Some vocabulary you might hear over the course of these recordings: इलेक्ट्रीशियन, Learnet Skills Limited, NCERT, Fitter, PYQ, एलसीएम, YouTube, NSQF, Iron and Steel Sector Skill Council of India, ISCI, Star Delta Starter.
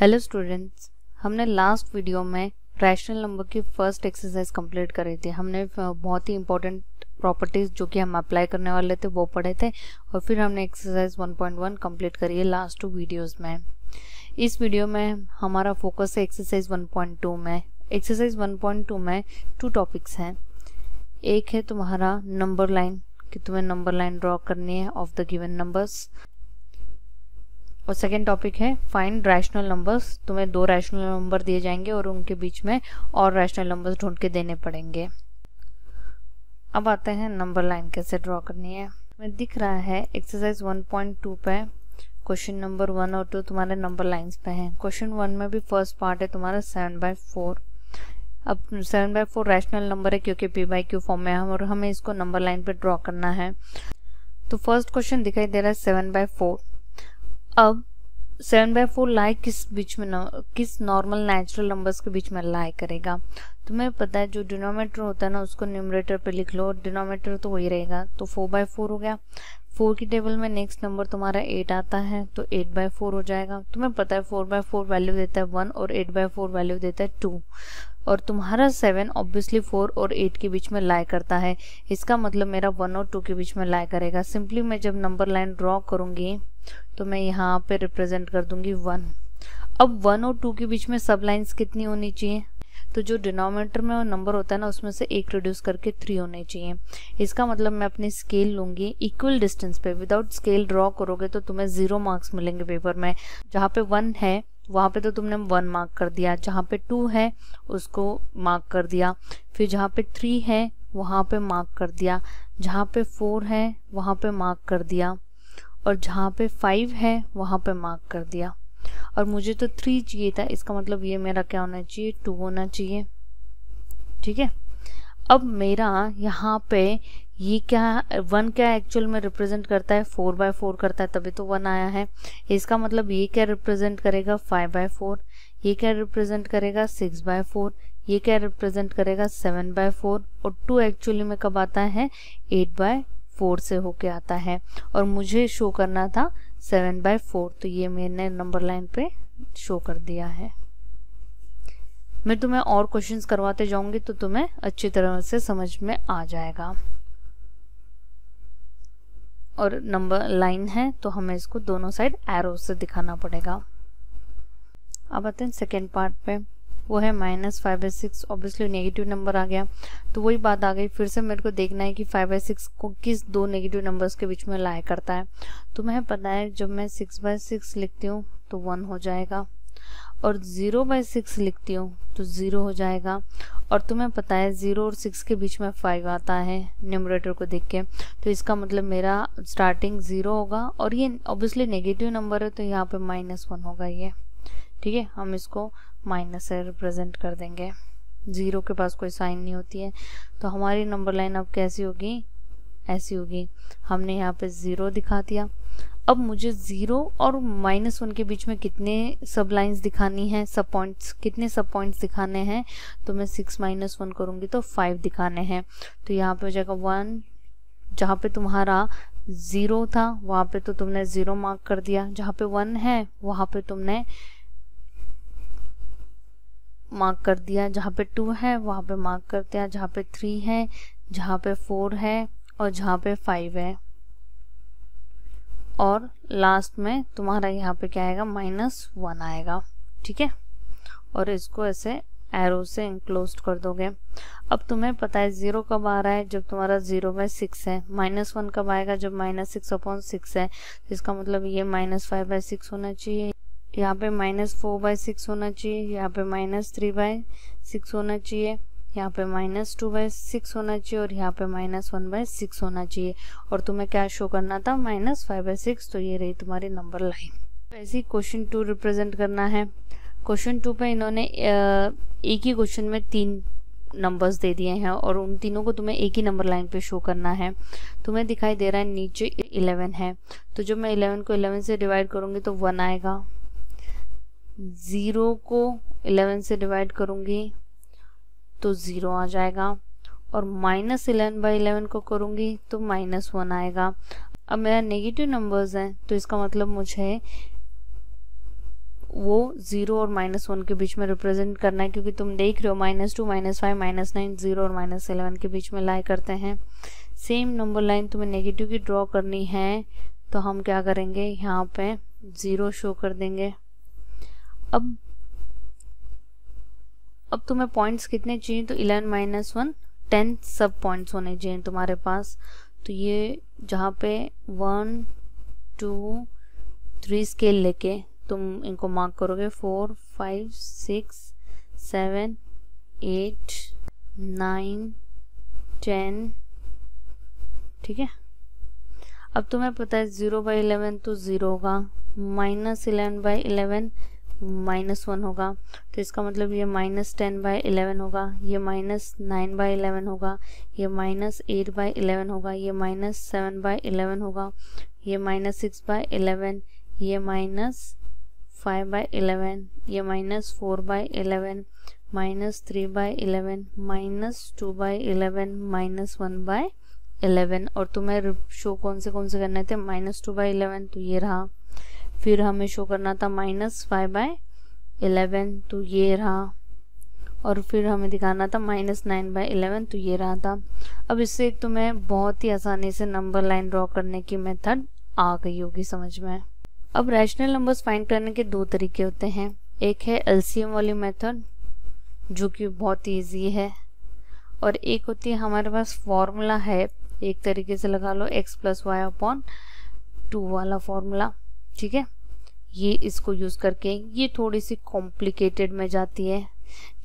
Hello students, हमने last video में rational number की फर्स्ट एक्सरसाइज कंप्लीट करी थी। हमने बहुत ही इंपॉर्टेंट प्रॉपर्टीज़ जो कि हम अप्लाई करने वाले थे वो पढ़े थे और फिर हमने एक्सरसाइज 1.1 कंप्लीट करी है लास्ट 2 वीडियोस में। इस वीडियो में हमारा फोकस है एक्सरसाइज 1.2 में। एक्सरसाइज 1.2 में 2 टॉपिक्स हैं। एक है तुम्हारा नंबर लाइन, कि तुम्हें नंबर लाइन ड्रॉ करनी है ऑफ द गिवन नंबर्स, और सेकेंड टॉपिक है फाइंड रैशनल नंबर्स। तुम्हें 2 रैशनल नंबर दिए जाएंगे और उनके बीच में और रैशनल नंबर्स ढूंढ के देने पड़ेंगे। अब आते हैं नंबर लाइन कैसे ड्रॉ करनी है। तुम्हें दिख रहा है एक्सरसाइज 1.2 पे क्वेश्चन नंबर 1 और 2 तुम्हारे नंबर लाइन्स पे हैं। क्वेश्चन 1 में भी फर्स्ट पार्ट है तुम्हारा 7/4। अब 7/4 रैशनल नंबर है क्योंकि PQ फॉर्म में है और हमें इसको नंबर लाइन पर ड्रॉ करना है। तो फर्स्ट क्वेश्चन दिखाई दे रहा है 7/4। अब 7/4 लाई किस बीच में, किस नॉर्मल नेचुरल नंबर्स के बीच में लाई करेगा। तुम्हें पता है जो डिनोमिनेटर होता है ना उसको न्यूमरेटर पे लिख लो, डिनोमिनेटर तो वही रहेगा। तो 4/4 हो गया। 4 की टेबल में नेक्स्ट नंबर तुम्हारा 8 आता है तो 8/4 हो जाएगा। तुम्हें पता है 4/4 वैल्यू देता है 1 और 8/4 वैल्यू देता है 2, और तुम्हारा 7 ऑब्वियसली 4 और 8 के बीच में लाई करता है। इसका मतलब मेरा 1 और 2 के बीच में लाई करेगा। सिंपली मैं जब नंबर लाइन ड्रॉ करूँगी तो मैं यहाँ पे रिप्रेजेंट कर दूंगी 1। अब 1 और 2 के बीच में सब लाइन्स कितनी होनी चाहिए, तो जो डिनोमिनेटर में नंबर होता है ना उसमें से 1 रिड्यूस करके 3 होने चाहिए। इसका मतलब मैं अपनी स्केल लूंगी, इक्वल डिस्टेंस पे। विदाउट स्केल ड्रॉ करोगे तो तुम्हें 0 मार्क्स मिलेंगे पेपर में। जहाँ पे 1 है वहाँ पे तो तुमने 1 मार्क कर दिया, जहाँ पे 2 है उसको मार्क कर दिया, फिर जहाँ पे 3 है वहाँ पे मार्क कर दिया, जहाँ पे 4 है वहाँ पे मार्क कर दिया, और जहाँ पे 5 है वहाँ पे मार्क कर दिया। और मुझे तो 3 चाहिए था, इसका मतलब ये मेरा क्या होना चाहिए, 2 होना चाहिए। ठीक है। अब मेरा यहाँ पे ये क्या, 1 क्या एक्चुअल में रिप्रेजेंट करता है, 4/4 करता है, तभी तो 1 आया है। इसका मतलब ये क्या रिप्रेजेंट करेगा, 5/4। ये क्या रिप्रेजेंट करेगा, 6/4। ये क्या रिप्रेजेंट करेगा, 7/4। और 2 एक्चुअली में कब आता है, 8/4 से होके आता है, और मुझे शो करना था 7/4। तो ये मैंने नंबर लाइन पे शो कर दिया है। मैं तुम्हें और क्वेश्चंस करवाते जाऊंगी तो तुम्हें अच्छी तरह से समझ में आ जाएगा। और नंबर लाइन है तो हमें इसको दोनों साइड एरो से दिखाना पड़ेगा। अब आते हैं सेकेंड पार्ट पे, वो है -5/6। ऑब्वियसली नेगेटिव नंबर आ गया तो वही बात आ गई। फिर से मेरे को देखना है कि 5/6 को किस 2 नेगेटिव नंबर्स के बीच में लाई करता है। तो मैं पता है जब मैं 6/6 लिखती हूँ तो 1 हो जाएगा, और 0/6 लिखती हूँ तो 0 हो जाएगा, और तुम्हें पता है 0 और 6 के बीच में 5 आता है न्यूमरेटर को देख के। तो इसका मतलब मेरा स्टार्टिंग 0 होगा, और ये ऑब्वियसली नेगेटिव नंबर है तो यहाँ पे -1 होगा ये। ठीक है, हम इसको माइनस से रिप्रेजेंट कर देंगे, 0 के पास कोई साइन नहीं होती है। तो हमारी नंबर लाइन अब कैसी होगी, ऐसी होगी। हमने यहाँ पे 0 दिखा दिया। अब मुझे 0 और -1 के बीच में कितने सब लाइन्स दिखानी है, सब पॉइंट्स, कितने सब पॉइंट्स दिखाने हैं। तो मैं 6 - 1 करूँगी तो 5 दिखाने हैं। तो यहाँ पे हो जाएगा 1। जहाँ पे तुम्हारा 0 था वहाँ पे तो तुमने 0 मार्क कर दिया, जहाँ पे 1 है वहाँ पे तुमने मार्क कर दिया, जहाँ पे 2 है वहाँ पे मार्क कर दिया, जहाँ पे 3 है, जहाँ पे 4 है, और जहाँ पे 5 है, और लास्ट में तुम्हारा यहाँ पे क्या आएगा, -1 आएगा। ठीक है, और इसको ऐसे एरो से इंक्लोज्ड कर दोगे। अब तुम्हें पता है 0 कब आ रहा है, जब तुम्हारा 0/6 है। -1 कब आएगा, जब -6/6 है। इसका मतलब ये -5/6 होना चाहिए, यहाँ पे -4/6 होना चाहिए, यहाँ पे -3/6 होना चाहिए, यहाँ पे -2/6 होना चाहिए, और यहाँ पे -1/6 होना चाहिए। और तुम्हें क्या शो करना था, -5/6। तो ये रही तुम्हारी नंबर लाइन। वैसे ही क्वेश्चन 2 रिप्रेजेंट करना है। क्वेश्चन 2 पे इन्होंने एक ही क्वेश्चन में 3 नंबर्स दे दिए हैं और उन तीनों को तुम्हें एक ही नंबर लाइन पे शो करना है। तुम्हें दिखाई दे रहा है नीचे 11 है, तो जब मैं 11 को 11 से डिवाइड करूँगी तो 1 आएगा। 0 को 11 से डिवाइड करूँगी तो 0 आ जाएगा, और -11/11 को करूँगी तो -1 आएगा। अब मेरा नेगेटिव नंबर्स हैं तो इसका मतलब मुझे वो 0 और -1 के बीच में रिप्रेजेंट करना है, क्योंकि तुम देख रहे हो -2, -5, -9, 0 और -11 के बीच में लाई करते हैं। सेम नंबर लाइन तुम्हें नेगेटिव की ड्रॉ करनी है, तो हम क्या करेंगे, यहाँ पे 0 शो कर देंगे। अब तुम्हें पॉइंट्स कितने चाहिए, तो 11 - 1 10 सब पॉइंट्स होने चाहिए तुम्हारे पास। तो ये जहाँ पे 1, 2, 3 स्केल लेके तुम इनको मार्क करोगे 4, 5, 6, 7, 8, 9, 10, ठीक है। अब तुम्हें पता है 0/11 तो 0 होगा, -11/11 -1 होगा, तो इसका मतलब ये -10/11 होगा, ये -9/11 होगा, ये -8/11 होगा, ये -7/11 होगा, ये -6/11, ये -5/11, ये -4/11, -3/11, -2/11, -1/11। और तुम्हें शो कौन से करने थे, -2/11 तो ये रहा। फिर हमें शो करना था -5/11 तो ये रहा। और फिर हमें दिखाना था -9/11 तो ये रहा था। अब इससे तुम्हें बहुत ही आसानी से नंबर लाइन ड्रॉ करने की मेथड आ गई होगी समझ में। अब रैशनल नंबर्स फाइंड करने के दो तरीके होते हैं, एक है एलसीएम वाली मेथड जो कि बहुत ईजी है, और एक होती है हमारे पास फॉर्मूला है, एक तरीके से लगा लो x + y/2 वाला फॉर्मूला, ठीक है। ये इसको यूज़ करके, ये थोड़ी सी कॉम्प्लिकेटेड में जाती है,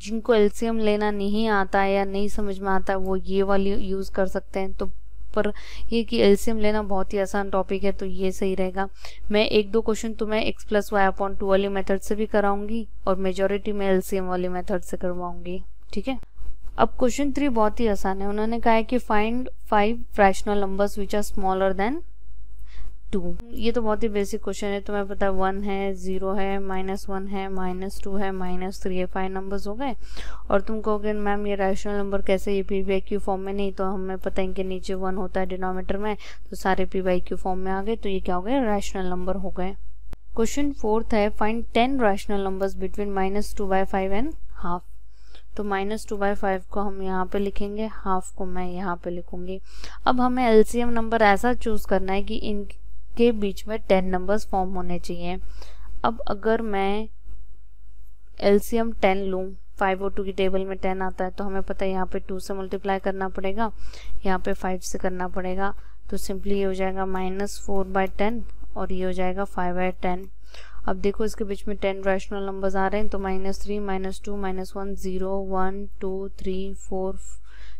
जिनको एलसीएम लेना नहीं आता है या नहीं समझ में आता वो ये वाली यूज़ कर सकते हैं। तो पर ये कि एलसीएम लेना बहुत ही आसान टॉपिक है, तो ये सही रहेगा। मैं 1-2 क्वेश्चन तुम्हें x + y/2 वाली मेथड से भी कराऊंगी और मेजॉरिटी में एलसीएम वाली मेथड से करवाऊंगी, ठीक है। अब क्वेश्चन 3 बहुत ही आसान है, उन्होंने कहा है कि find 5 rational numbers which are smaller than 2। ये तो बहुत ही बेसिक क्वेश्चन है, तुम्हें पता है 1 है, 0 है, -1 है, -2 है, -3 है, 5 नंबर्स हो गए। और तुम कहोगे मैम ये रैशनल नंबर कैसे, ये PYQ फॉर्म में नहीं, तो हमें पता है इनके नीचे 1 होता है डिनोमिनेटर में, तो सारे PYQ फॉर्म में आ गए, तो ये क्या हो गए, रैशनल नंबर हो गए। क्वेश्चन 4 है, find 10 rational numbers between -2/5 and half. तो -2/5 को हम यहाँ पे लिखेंगे, हाफ को मैं यहाँ पे लिखूंगी। अब हमें एलसीएम नंबर ऐसा चूज करना है कि इन के बीच में 10 नंबर्स फॉर्म होने चाहिए। अब अगर मैं एलसीएम 10 लूँ, 502 की टेबल में 10 आता है, तो हमें पता है यहाँ पे 2 से मल्टीप्लाई करना पड़ेगा, यहाँ पे 5 से करना पड़ेगा, तो सिंपली ये हो जाएगा -4/10 और ये हो जाएगा 5/10। अब देखो इसके बीच में 10 रैशनल नंबर्स आ रहे हैं, तो -3, -2, -1, 0, 1, 2, 3, 4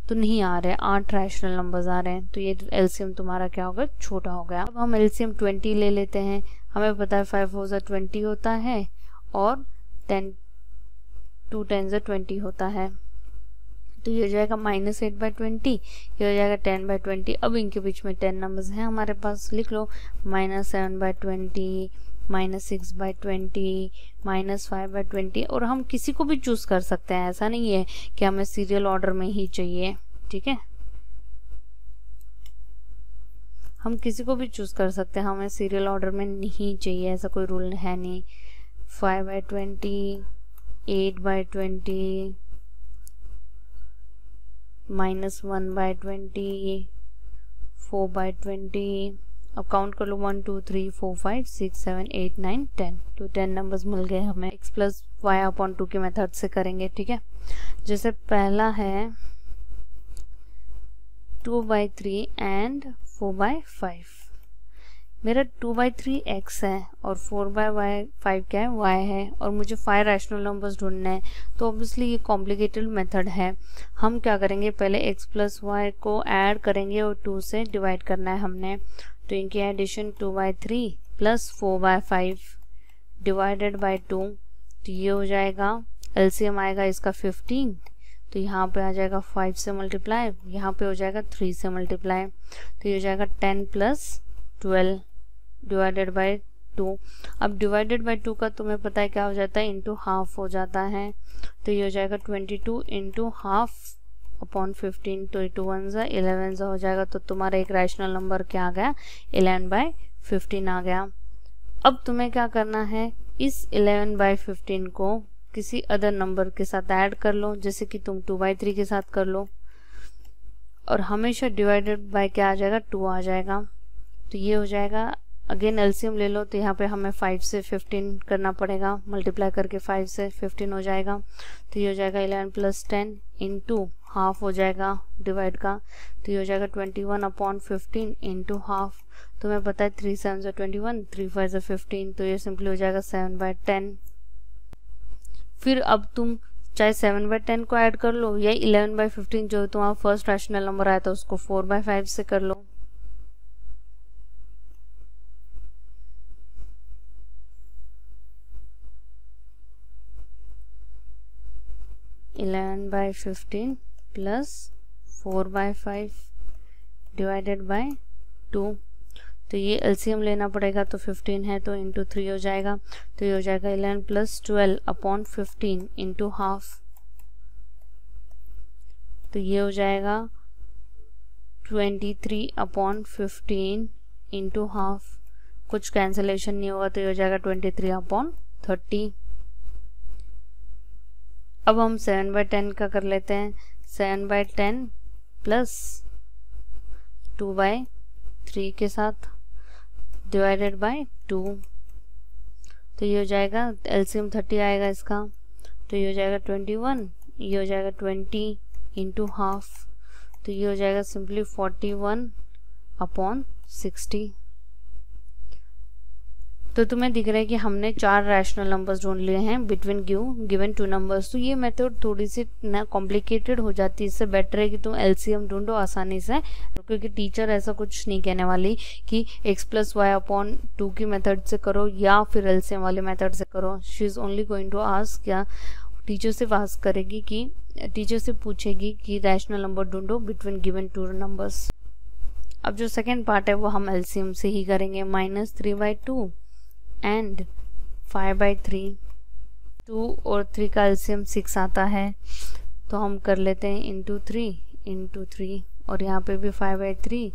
तो नहीं आ रहे, 8 रैशनल नंबर्स आ रहे हैं, तो ये एलसीएम तुम्हारा क्या हो गया, छोटा हो गया। अब हम एलसीएम 20 ले लेते हैं, हमें पता है 5 × 20 होता है और 10 × 20 होता है, तो ये हो जाएगा -8/20, ये हो जाएगा 10/20। अब इनके बीच में 10 नंबर्स हैं हमारे पास, लिख लो -7/20, -6/20, -5/20, और हम किसी को भी चूज कर सकते हैं, ऐसा नहीं है कि हमें सीरियल ऑर्डर में ही चाहिए, ठीक है। हम किसी को भी चूज कर सकते हैं, हमें सीरियल ऑर्डर में नहीं चाहिए, ऐसा कोई रूल है नहीं। 5/20, 8/20, -1/20, 4/20। अब काउंट कर लो 1, 2, 3, 4, 5, 6, 7, 8, 9, 10, तो 10 नंबर्स मिल गए। हमें x + y/2 के मेथड से करेंगे, ठीक है। जैसे पहला है 2/3 एंड 4/5, मेरा 2/3 x है और 4/5 क्या है, y है, और मुझे 5 रैशनल नंबर्स ढूंढने हैं, तो ऑब्वियसली ये कॉम्प्लिकेटेड मेथड है। हम क्या करेंगे, पहले x + y को ऐड करेंगे और 2 से डिवाइड करना है हमने, तो इनकी एडिशन 2/3 + 4/5 / 2, तो ये हो जाएगा, एलसीएम आएगा इसका 15, तो यहाँ पे आ जाएगा 5 से मल्टीप्लाई, यहाँ पे हो जाएगा 3 से मल्टीप्लाई, तो ये हो जाएगा 10 + 12 / 2। अब / 2 का तुम्हें पता है क्या हो जाता है, इंटू हाफ हो जाता है, तो ये हो जाएगा 22 इंटू हाफ अपॉन 15, तो 21 हो जाएगा, तो तुम्हारा एक रैशनल नंबर क्या आ गया, 11/15 आ गया। अब तुम्हें क्या करना है, इस 11/15 को किसी अदर नंबर के साथ ऐड कर लो, जैसे कि तुम 2/3 के साथ कर लो, और हमेशा डिवाइडेड बाय क्या आ जाएगा, 2 आ जाएगा। तो ये हो जाएगा, अगेन एलसीएम ले लो, तो यहाँ पे हमें 5 से 15 करना पड़ेगा, मल्टीप्लाई करके 5 से 15 हो जाएगा। तो ये हो जाएगा 11 + 10 इंटू हाफ हो जाएगा डिवाइड का, तो ये हो जाएगा 21/15 इंटू हाफ। तो मैं पता है 3 7s 21, 3 5s 15, तो ये सिंपली हो जाएगा 7/10। फिर अब तुम चाहे 7/10 को ऐड कर लो या 11/15 जो तुम्हारा फर्स्ट रैशनल नंबर आया था उसको 4/5 से कर लो। Eleven by 15 plus 4/5 divided by 2, तो ये एलसीएम लेना पड़ेगा, तो 15 है तो इंटू 3 हो जाएगा, तो ये हो जाएगा 11 + 12/15 इंटू हाफ। तो ये हो जाएगा 23/15 इंटू हाफ, कुछ कैंसलेशन नहीं होगा, तो ये हो जाएगा 23/30। अब हम 7/10 का कर लेते हैं, 7/10 प्लस 2/3 के साथ डिवाइडेड बाय 2, तो ये हो जाएगा एलसीएम 30 आएगा इसका, तो ये हो जाएगा 21, ये हो जाएगा 20 इंटू हाफ, तो ये हो जाएगा सिंपली 41/60। तो तुम्हें दिख रहा है कि हमने 4 रैशनल नंबर्स ढूंढ लिए हैं बिटवीन गिवन 2 नंबर्स। तो ये मेथड थोड़ी सी ना कॉम्प्लिकेटेड हो जाती है, इससे बेटर है कि तुम एलसीएम ढूंढो आसानी से, क्योंकि टीचर ऐसा कुछ नहीं कहने वाली कि x + y/2 की मेथड से करो या फिर एलसीएम वाले मेथड से करो। She is only going to ask, या टीचर से बात करेगी कि टीचर से पूछेगी कि रैशनल नंबर ढूंढो बिटवीन गिवन 2 नंबर्स। अब जो सेकेंड पार्ट है वो हम एलसीएम से ही करेंगे। -3/2 एंड 5/3, 2 और 3 का एलसीएम 6 आता है, तो हम कर लेते हैं इंटू 3 और यहाँ पे भी 5/3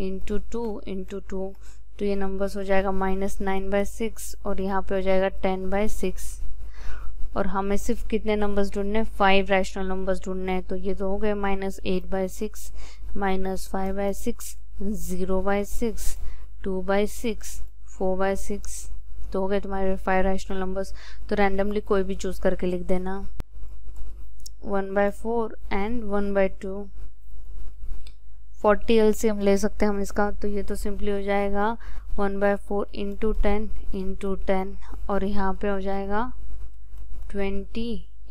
इंटू 2 इंटू 2, तो ये नंबर्स हो जाएगा -9/6 और यहाँ पे हो जाएगा 10/6। और हमें सिर्फ कितने नंबर्स ढूंढने हैं, 5 रैशनल नंबर्स ढूंढने हैं, तो ये तो हो गए -8/6, -5/6, 0/6, 2/6, 4/6, तो हो गए तुम्हारे 5 रैशनल नंबर्स। तो रैंडमली कोई भी चूज करके लिख देना। 1/4 एंड 1/2, 40 एलसीएम ले सकते हैं हम इसका, तो ये तो सिंपली हो जाएगा 1/4 इंटू 10 इंटू 10 और यहाँ पे हो जाएगा 20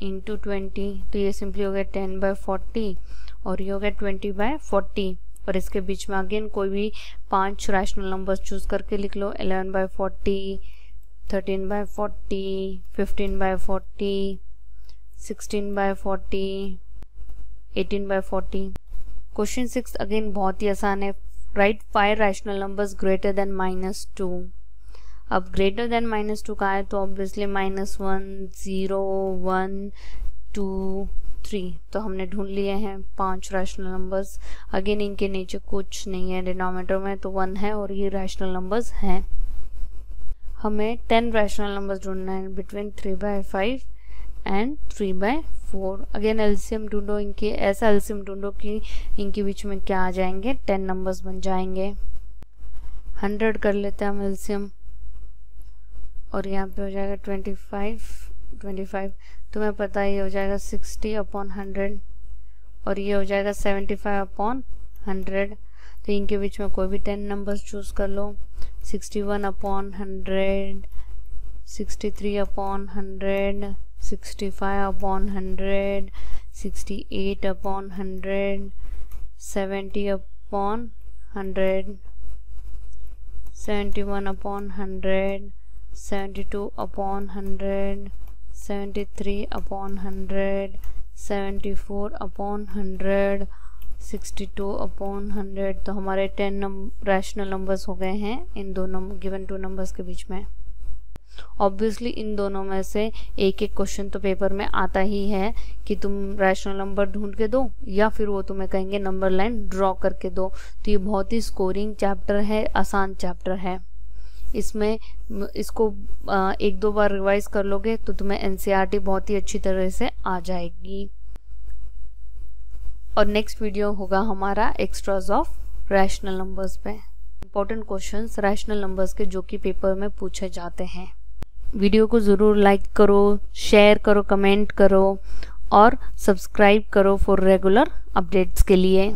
इंटू 20, तो ये सिंपली हो गया 10/40 और ये हो गया 20/40। और इसके बीच में अगेन कोई भी 5 रैशनल नंबर्स चूज करके लिख लो, 11/40, 13/40, 15/40, 16/40, 18/40। क्वेश्चन 6 अगेन बहुत ही आसान है। Right 5 rational numbers greater than -2। अब ग्रेटर देन -2 का है तो ऑब्वियसली -1, 0, 1, 2, 3, तो हमने ढूंढ लिए हैं 5 रैशनल नंबर्स। अगेन इनके नीचे कुछ नहीं है डिनोमिनेटर में, तो 1 है और ये रैशनल नंबर्स हैं। हमें 10 रैशनल नंबर्स ढूंढना है बिटवीन 3/5 एंड 3/4। अगेन एलसीएम ढूंढो इनके, ऐसा एलसीएम ढूंढो कि इनके बीच में क्या आ जाएंगे, 10 नंबर्स बन जाएंगे। 100 कर लेते हैं हम एलसीएम और यहाँ पे हो जाएगा 25, तुम्हें पता है ये हो जाएगा 60/100 और ये हो जाएगा 75/100, तो इनके बीच में कोई भी 10 नंबर्स चूज कर लो। 61/100, 63/100, 65/100, 68/100, 70/100, 71/100, 72/100, 73/100, 74/100, 62/100, तो हमारे 10 रैशनल नंबर्स हो गए हैं इन दोनों गिवन 2 नंबर्स के बीच में। ऑब्वियसली इन दोनों में से एक एक क्वेश्चन तो पेपर में आता ही है कि तुम रैशनल नंबर ढूंढ के दो या फिर वो तुम्हें कहेंगे नंबर लाइन ड्रॉ करके दो। तो ये बहुत ही स्कोरिंग चैप्टर है, आसान चैप्टर है। इसमें इसको एक दो बार रिवाइज कर लोगे तो तुम्हें एनसीईआरटी बहुत ही अच्छी तरह से आ जाएगी। और नेक्स्ट वीडियो होगा हमारा एक्स्ट्राज ऑफ रैशनल नंबर्स पे, इंपॉर्टेंट क्वेश्चंस रैशनल नंबर्स के जो कि पेपर में पूछे जाते हैं। वीडियो को ज़रूर लाइक करो, शेयर करो, कमेंट करो और सब्सक्राइब करो फॉर रेगुलर अपडेट्स के लिए।